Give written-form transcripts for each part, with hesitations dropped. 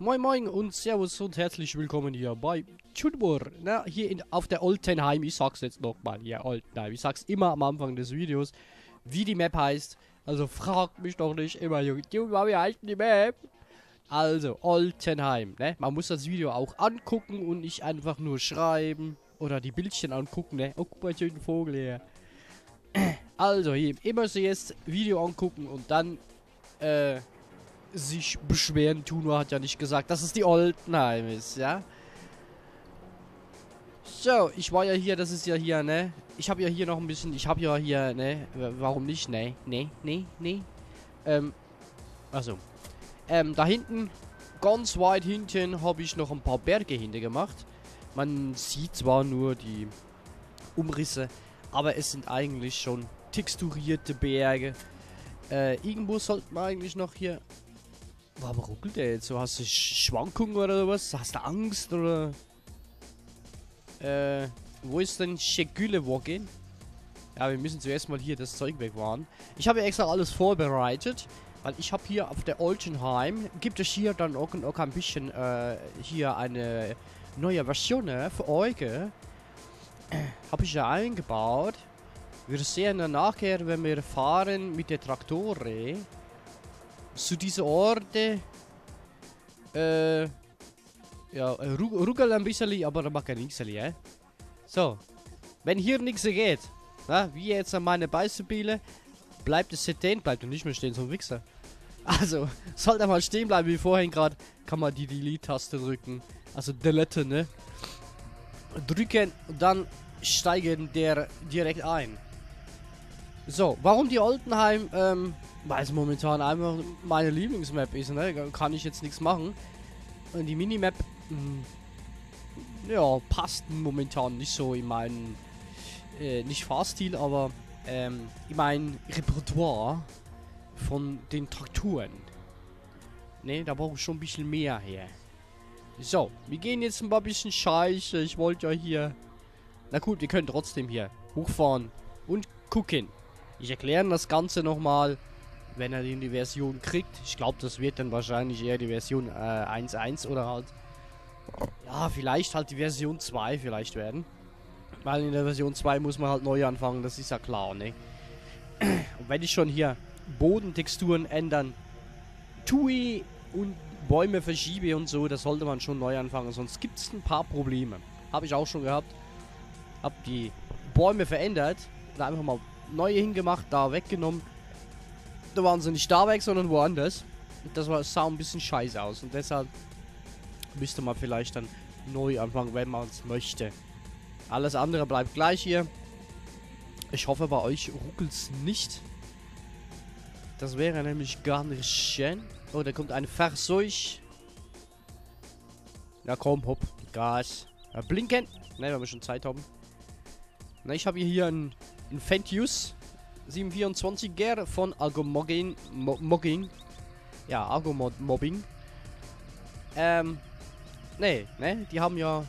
Moin Moin und Servus und herzlich willkommen hier bei Tschudbur. Na, hier auf der Oltenheim, ich sag's jetzt nochmal, ja, Oltenheim, ich sag's immer am Anfang des Videos, wie die Map heißt. Also fragt mich doch nicht immer, Junge, wie heißt die Map? Also, Oltenheim, ne, man muss das Video auch angucken und nicht einfach nur schreiben oder die Bildchen angucken, ne. Oh, guck mal, schönen Vogel hier. Also, hier, immer zuerst Video angucken und dann, sich beschweren. TuneWar hat ja nicht gesagt, dass es die Oltenheim ist, ja. So, ich war ja hier, das ist ja hier, ne. Ich habe ja hier noch ein bisschen, ich habe ja hier, ne. Warum nicht, ne, ne, ne, ne. Also, da hinten, ganz weit hinten, habe ich noch ein paar Berge hinter gemacht. Man sieht zwar nur die Umrisse, aber es sind eigentlich schon texturierte Berge. Irgendwo sollten wir eigentlich noch hier... Warum ruckelt der jetzt so? Hast du Schwankungen oder was? Hast du Angst oder... Wo ist denn Schegüle Walking? Ja, wir müssen zuerst mal hier das Zeug wegwahren. Ich habe ja extra alles vorbereitet, weil ich habe hier auf der Oltenheim... Gibt es hier dann auch ein bisschen hier eine neue Version für euch. Habe ich ja eingebaut. Wir sehen dann nachher, wenn wir fahren mit der Traktore zu diesen Orte, ja, ruckeln ein bisschen, aber da macht ja nichts, so, wenn hier nichts geht, na, wie jetzt an meine Beispiele, bleibt es stehen, bleibt und nicht mehr stehen, so ein Wichser. Also, sollte mal stehen bleiben, wie vorhin gerade, kann man die Delete-Taste drücken, also Delete, ne, drücken und dann steigen der direkt ein. So, warum die Oltenheim, weil es momentan einfach meine Lieblingsmap ist, ne? Kann ich jetzt nichts machen. Und die Minimap, ja, passt momentan nicht so in meinen, nicht Fahrstil, aber in mein Repertoire von den Trakturen. Ne, da brauche ich schon ein bisschen mehr her. So, wir gehen jetzt ein paar bisschen Scheiße. Ich wollte ja hier... Na gut, wir können trotzdem hier hochfahren und gucken. Ich erkläre das Ganze nochmal, wenn er die Version kriegt. Ich glaube, das wird dann wahrscheinlich eher die Version 1.1 oder halt... Ja, vielleicht halt die Version 2 vielleicht werden. Weil in der Version 2 muss man halt neu anfangen, das ist ja klar, ne? Und wenn ich schon hier Bodentexturen ändern, tue und Bäume verschiebe und so, das sollte man schon neu anfangen. Sonst gibt es ein paar Probleme. Habe ich auch schon gehabt. Hab die Bäume verändert, da einfach mal neue hingemacht, da weggenommen. Da waren sie nicht da weg, sondern woanders. Und das sah ein bisschen scheiße aus. Und deshalb müsste man vielleicht dann neu anfangen, wenn man es möchte. Alles andere bleibt gleich hier. Ich hoffe, bei euch ruckelt es nicht. Das wäre nämlich gar nicht schön. Oh, da kommt ein Fahrzeug. Na komm, hopp, Gas. Na, blinken. Ne, wenn wir schon Zeit haben. Na, ich habe hier einen Fentyus 724er von Argo Mobbing. Ja, Argo Mobbing. Ne, die haben ja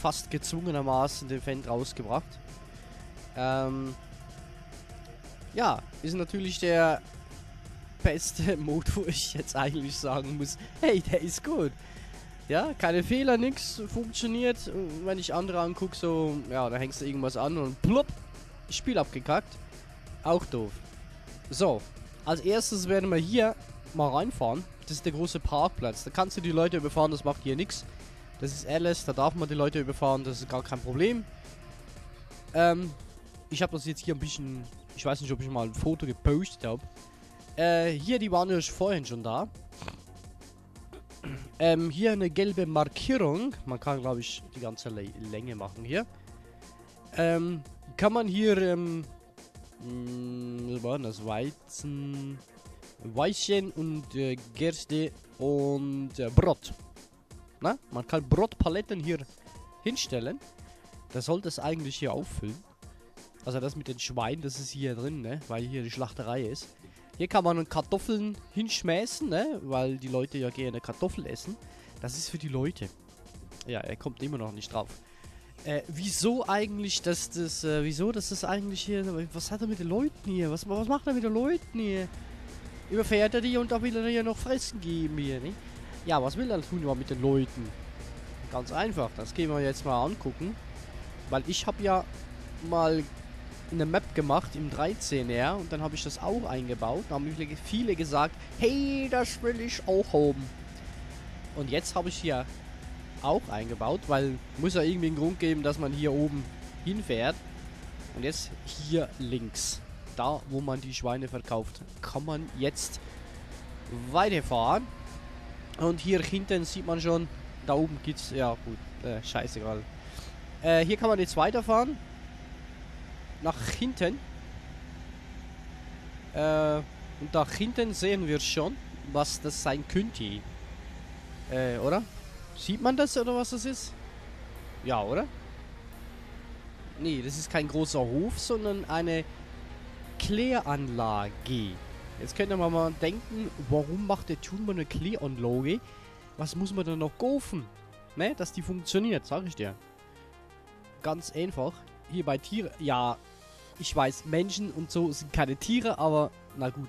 fast gezwungenermaßen den Fendt rausgebracht. Ja, ist natürlich der beste Mod, wo ich jetzt eigentlich sagen muss, hey, der ist gut. Ja, keine Fehler, nix, funktioniert. Wenn ich andere angucke, so, ja, da hängst du irgendwas an und plopp, Spiel abgekackt. Auch doof. So, als erstes werden wir hier mal reinfahren. Das ist der große Parkplatz. Da kannst du die Leute überfahren, das macht hier nichts. Das ist alles, da darf man die Leute überfahren, das ist gar kein Problem. Ich habe das jetzt hier ein bisschen, ich weiß nicht, ob ich mal ein Foto gepostet habe. Hier, die waren ja vorhin schon da. Hier eine gelbe Markierung. Man kann, glaube ich, die ganze Länge machen hier. Kann man hier, was war das? Weizen und Gerste und Brot. Na? Man kann Brotpaletten hier hinstellen. Das sollte es eigentlich hier auffüllen. Also das mit den Schweinen, das ist hier drin, ne? Weil hier die Schlachterei ist. Hier kann man Kartoffeln hinschmeißen, ne? Weil die Leute ja gerne Kartoffeln essen. Das ist für die Leute. Ja, er kommt immer noch nicht drauf. Wieso eigentlich, dass das... wieso, dass das eigentlich hier... Was hat er mit den Leuten hier? Was macht er mit den Leuten hier? Überfährt er die und da will er ja noch fressen geben hier, ne? Ja, was will dann TuneWar mit den Leuten? Ganz einfach, das gehen wir jetzt mal angucken. Weil ich habe ja mal eine Map gemacht im 13er und dann habe ich das auch eingebaut. Da haben viele gesagt, hey, das will ich auch haben. Und jetzt habe ich hier auch eingebaut, weil muss ja irgendwie einen Grund geben, dass man hier oben hinfährt. Und jetzt hier links, da wo man die Schweine verkauft, kann man jetzt weiterfahren. Und hier hinten sieht man schon, da oben gibt es, ja gut, scheißegal. Hier kann man jetzt weiterfahren. Nach hinten. Und da hinten sehen wir schon, was das sein könnte. Oder? Sieht man das oder was das ist? Ja, oder? Nee, das ist kein großer Hof, sondern eine Kläranlage. Jetzt könnte man mal denken, warum macht der TuneWar eine Kläranlage? Was muss man dann noch kaufen? Ne, dass die funktioniert, sag ich dir. Ganz einfach. Hier bei Tieren. Ja, ich weiß, Menschen und so sind keine Tiere, aber na gut.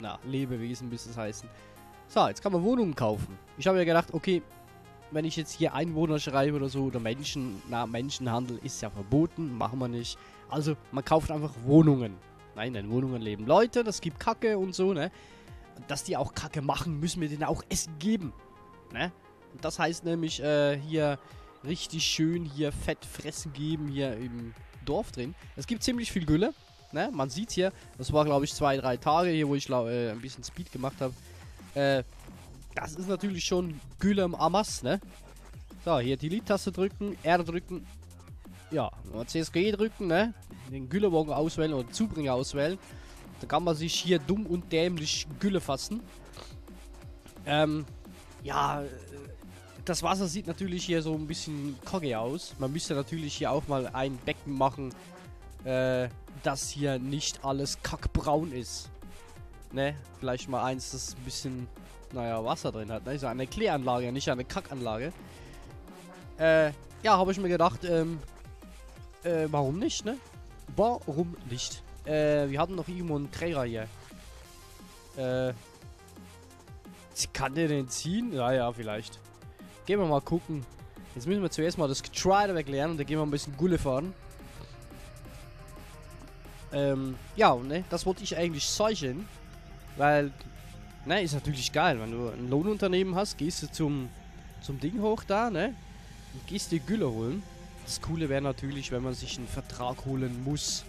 Na, Lebewesen müsste es heißen. So, jetzt kann man Wohnungen kaufen. Ich habe ja gedacht, okay, wenn ich jetzt hier Einwohner schreibe oder so, oder Menschen, na, Menschenhandel ist ja verboten, machen wir nicht. Also, man kauft einfach Wohnungen. Nein, in Wohnungen leben Leute, das gibt Kacke und so, ne? Dass die auch Kacke machen, müssen wir denen auch Essen geben. Ne? Und das heißt nämlich, hier richtig schön hier Fett fressen geben, hier im Dorf drin. Es gibt ziemlich viel Gülle, ne? Man sieht hier, das war glaube ich 2-3 Tage hier, wo ich ein bisschen Speed gemacht habe. Das ist natürlich schon Gülle im Amas, ne? So, hier die Delete-Taste drücken, R drücken, ja, CSG drücken, ne? Den Güllewagen auswählen oder Zubringer auswählen. Da kann man sich hier dumm und dämlich Gülle fassen. Ja, das Wasser sieht natürlich hier so ein bisschen kogge aus. Man müsste natürlich hier auch mal ein Becken machen, dass hier nicht alles kackbraun ist. Ne? Vielleicht mal eins, das ein bisschen, naja, Wasser drin hat. Ne? Ist ja eine Kläranlage, nicht eine Kackanlage. Ja, habe ich mir gedacht, warum nicht, ne? Warum nicht? Wir hatten noch irgendwo einen Träger hier. Kann der den ziehen? Naja, vielleicht. Gehen wir mal gucken. Jetzt müssen wir zuerst mal das Getreide weglernen und dann gehen wir ein bisschen Gülle fahren. Ja, ne, das wollte ich eigentlich seuchen. Weil, ne, ist natürlich geil. Wenn du ein Lohnunternehmen hast, gehst du zum Ding hoch da, ne? Und gehst dir Gülle holen. Das Coole wäre natürlich, wenn man sich einen Vertrag holen muss.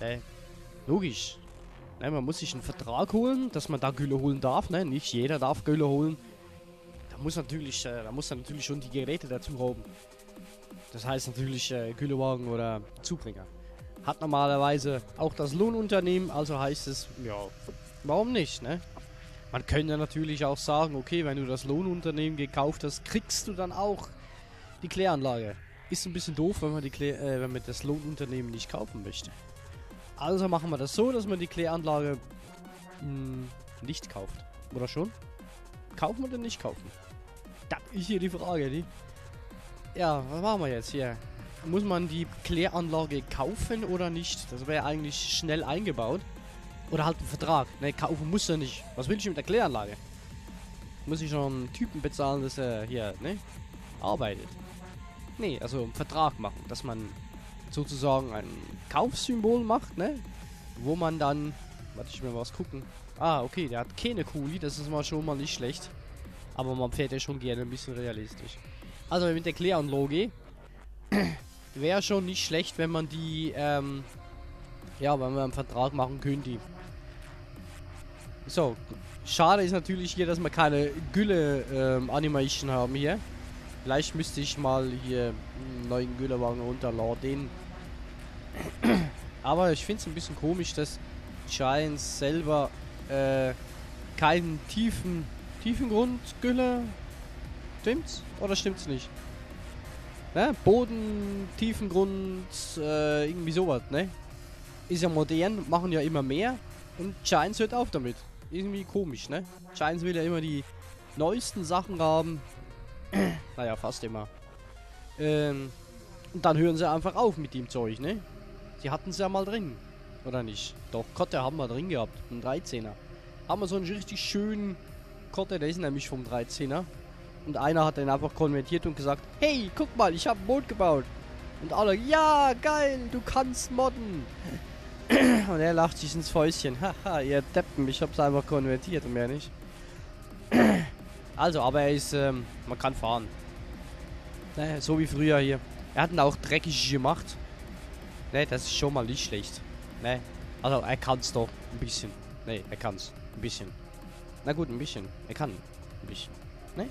Ne, logisch. Nein, man muss sich einen Vertrag holen, dass man da Gülle holen darf, ne? Nicht jeder darf Gülle holen. Da muss natürlich schon die Geräte dazu haben. Das heißt natürlich Güllewagen oder Zubringer. Hat normalerweise auch das Lohnunternehmen, also heißt es, ja, warum nicht, ne? Man könnte natürlich auch sagen, okay, wenn du das Lohnunternehmen gekauft hast, kriegst du dann auch die Kläranlage. Ist ein bisschen doof, wenn man wenn man das Lohnunternehmen nicht kaufen möchte. Also machen wir das so, dass man die Kläranlage nicht kauft. Oder schon? Kaufen oder nicht kaufen? Das ist hier die Frage, die. Ja, was machen wir jetzt hier? Muss man die Kläranlage kaufen oder nicht? Das wäre eigentlich schnell eingebaut. Oder halt ein Vertrag. Ne, kaufen muss er nicht. Was will ich mit der Kläranlage? Muss ich schon einen Typen bezahlen, dass er hier, ne? Arbeitet. Ne, also einen Vertrag machen, dass man sozusagen ein Kaufsymbol macht, ne? Wo man dann... Warte, ich will mal was gucken. Ah, okay, der hat keine Kuli, das ist mal schon mal nicht schlecht. Aber man fährt ja schon gerne ein bisschen realistisch. Also mit der Kläranlage wäre schon nicht schlecht, wenn man die, ja, wenn man einen Vertrag machen könnte. So, schade ist natürlich hier, dass wir keine Gülle-Animation haben hier. Vielleicht müsste ich mal hier einen neuen Güllewagen runterladen. Aber ich finde es ein bisschen komisch, dass Giants selber keinen tiefen Grundgülle, stimmt's oder stimmt's nicht? Ne? Boden, Tiefengrund, irgendwie sowas, ne? Ist ja modern, machen ja immer mehr und Giants hört auf damit. Irgendwie komisch, ne? Giants will ja immer die neuesten Sachen haben. Naja, fast immer. Und dann hören sie einfach auf mit dem Zeug, ne? Sie hatten es ja mal drin. Oder nicht? Doch, Kotte haben wir drin gehabt. Ein 13er. Haben wir so einen richtig schönen Landkarte, der ist nämlich vom 13er. Und einer hat den einfach konvertiert und gesagt, hey, guck mal, ich habe einen Mod gebaut. Und alle, ja, geil, du kannst modden. Und er lacht sich ins Fäustchen. Haha, ihr Deppen, ich hab's einfach konvertiert und mehr nicht. Also, aber er ist, man kann fahren. Naja, so wie früher hier. Er hat ihn auch dreckig gemacht. Ne, das ist schon mal nicht schlecht. Ne, also er kann's doch ein bisschen. Ne, er kann's ein bisschen. Na gut, ein bisschen. Er kann ein bisschen. Ne?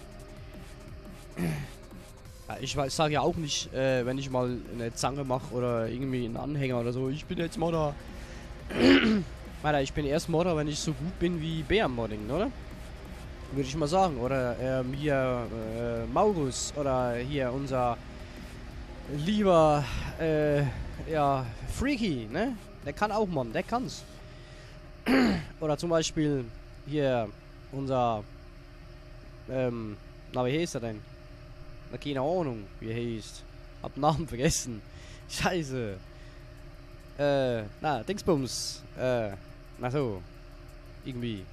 Ja, ich sage ja auch nicht, wenn ich mal eine Zange mache oder irgendwie einen Anhänger oder so, ich bin jetzt Modder. Alter, ich bin erst Modder, wenn ich so gut bin wie Bear Modding, oder? Würde ich mal sagen. Oder hier Maurus oder hier unser lieber ja, Freaky, ne? Der kann auch modden, der kann's. Oder zum Beispiel hier unser na, wie heißt er denn? Na, keine Ahnung, wie er heißt. Hab Namen vergessen. Scheiße. Na, Dingsbums. Na so. Irgendwie.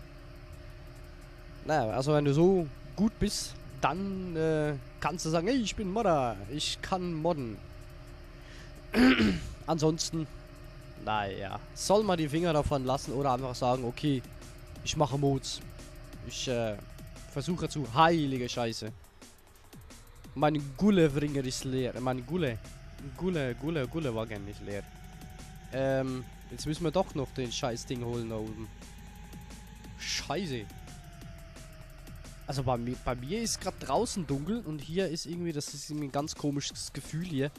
Na, also wenn du so gut bist, dann kannst du sagen, hey, ich bin Modder. Ich kann modden. Ansonsten, naja, soll man die Finger davon lassen oder einfach sagen, okay, ich mache Mods. Ich versuche zu, heilige Scheiße. Meine Gulle-Vringer ist leer. Meine Gulle war gern nicht leer. Jetzt müssen wir doch noch den Scheiß-Ding holen da oben. Scheiße. Also bei mir ist gerade draußen dunkel und hier ist irgendwie, das ist irgendwie ein ganz komisches Gefühl hier.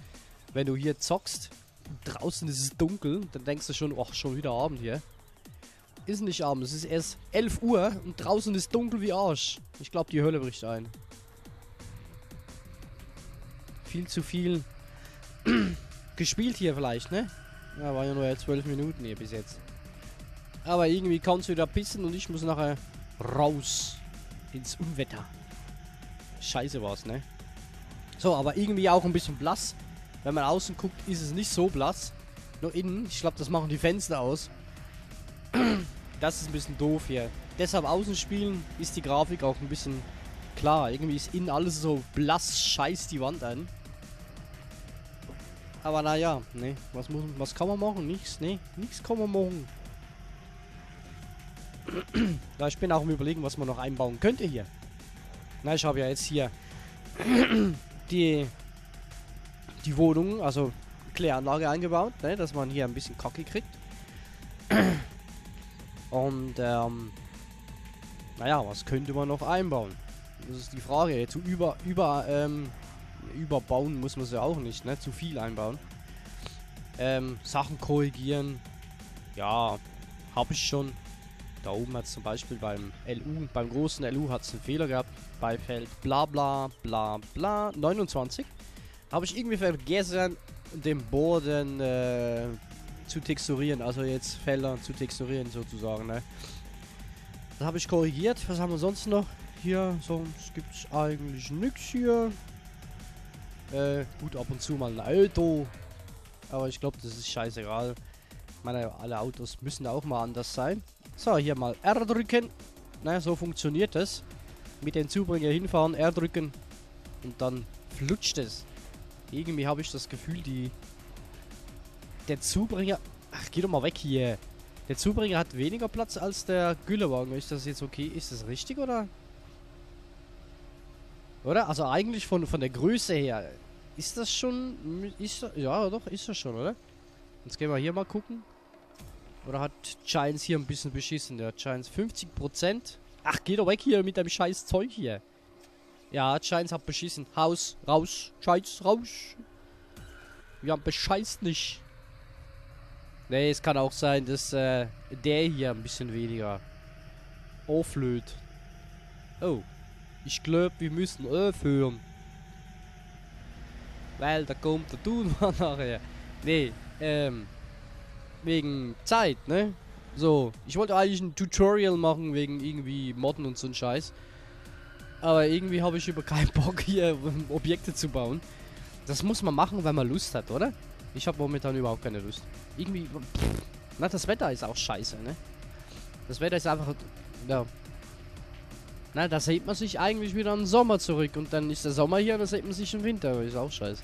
Wenn du hier zockst und draußen ist es dunkel, dann denkst du schon, ach, schon wieder Abend hier. Ist nicht Abend, es ist erst 11 Uhr und draußen ist dunkel wie Arsch. Ich glaube, die Hölle bricht ein. Viel zu viel gespielt hier vielleicht, ne? Ja, war ja nur 12 Minuten hier bis jetzt. Aber irgendwie kannst du wieder pissen und ich muss nachher raus ins Unwetter. Scheiße war's, ne? So, aber irgendwie auch ein bisschen blass. Wenn man außen guckt, ist es nicht so blass. Nur innen, ich glaube, das machen die Fenster aus. Das ist ein bisschen doof hier. Deshalb außen spielen ist die Grafik auch ein bisschen klar. Irgendwie ist innen alles so blass, scheiß die Wand an. Aber naja, ne, was kann man machen? Nichts, ne, nichts kann man machen. Da ich bin auch am Überlegen, was man noch einbauen könnte hier. Na, ich habe ja jetzt hier die Wohnung, also Kläranlage eingebaut, ne, dass man hier ein bisschen Kacke kriegt. Und naja, was könnte man noch einbauen? Das ist die Frage. Zu überbauen muss man es ja auch nicht, ne? Zu viel einbauen. Sachen korrigieren. Ja, habe ich schon. Da oben hat es zum Beispiel beim LU, beim großen LU hat es einen Fehler gehabt. Bei Feld bla bla bla bla 29. Habe ich irgendwie vergessen, den Boden zu texturieren. Also jetzt Felder zu texturieren sozusagen, ne? Das habe ich korrigiert. Was haben wir sonst noch? Hier, sonst gibt es eigentlich nichts hier. Gut, ab und zu mal ein Auto. Aber ich glaube, das ist scheißegal. Ich meine, alle Autos müssen auch mal anders sein. So, hier mal R drücken. Na, so funktioniert das. Mit den Zubringer hinfahren, R drücken. Und dann flutscht es. Irgendwie habe ich das Gefühl, der Zubringer... Ach, geh doch mal weg hier. Der Zubringer hat weniger Platz als der Güllewagen. Ist das jetzt okay? Ist das richtig, oder? Oder? Also eigentlich von der Größe her. Ist das schon... Ist das, ja, doch, ist das schon, oder? Jetzt gehen wir hier mal gucken. Oder hat Giants hier ein bisschen beschissen? Der Giants 50%. Ach, geh doch weg hier mit dem scheiß Zeug hier. Ja, Giants hat beschissen. Haus, raus, Giants, raus. Wir haben bescheißt nicht. Nee, es kann auch sein, dass der hier ein bisschen weniger auflöht. Oh. Ich glaube, wir müssen aufhören. Weil da kommt der TuneWar nachher. Nee, wegen Zeit, ne? So, ich wollte eigentlich ein Tutorial machen wegen irgendwie Modden und so ein Scheiß. Aber irgendwie habe ich über keinen Bock hier Objekte zu bauen. Das muss man machen, wenn man Lust hat, oder? Ich habe momentan überhaupt keine Lust. Irgendwie, pff, na, das Wetter ist auch scheiße, ne? Das Wetter ist einfach, ja. Na, da sieht man sich eigentlich wieder im Sommer zurück und dann ist der Sommer hier und dann sieht man sich im Winter, aber ist auch scheiße.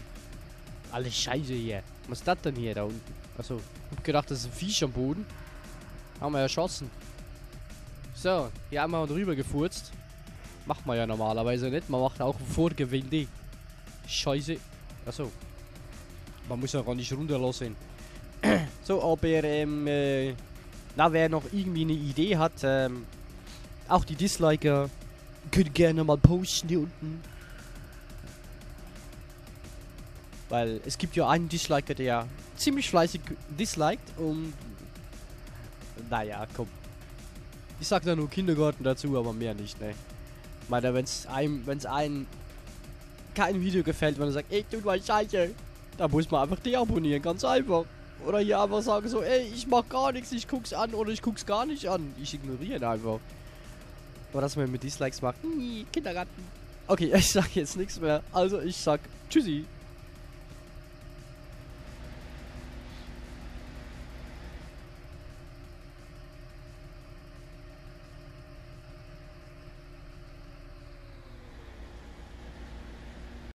Alles scheiße hier. Was ist das denn hier da unten? Achso, ich hab gedacht, das ist ein Viech am Boden. Haben wir erschossen. So, hier haben wir drüber gefurzt. Macht man ja normalerweise nicht, man macht auch ein Vorgewinde. Scheiße. Achso. Man muss ja gar nicht runterlassen. So, aber na, wer noch irgendwie eine Idee hat, auch die Disliker können gerne mal posten hier unten. Weil es gibt ja einen Disliker, der ziemlich fleißig disliked und... Naja, komm. Ich sag da nur Kindergarten dazu, aber mehr nicht, ne. Ich meine, wenn's einem kein Video gefällt, wenn er sagt, ey, tut mal Scheiße, dann muss man einfach deabonnieren, ganz einfach. Oder hier einfach sagen so, ey, ich mach gar nichts, ich guck's an oder ich guck's gar nicht an. Ich ignoriere ihn einfach. Aber dass man mit Dislikes macht, Kindergarten. Okay, ich sag jetzt nichts mehr. Also ich sag Tschüssi.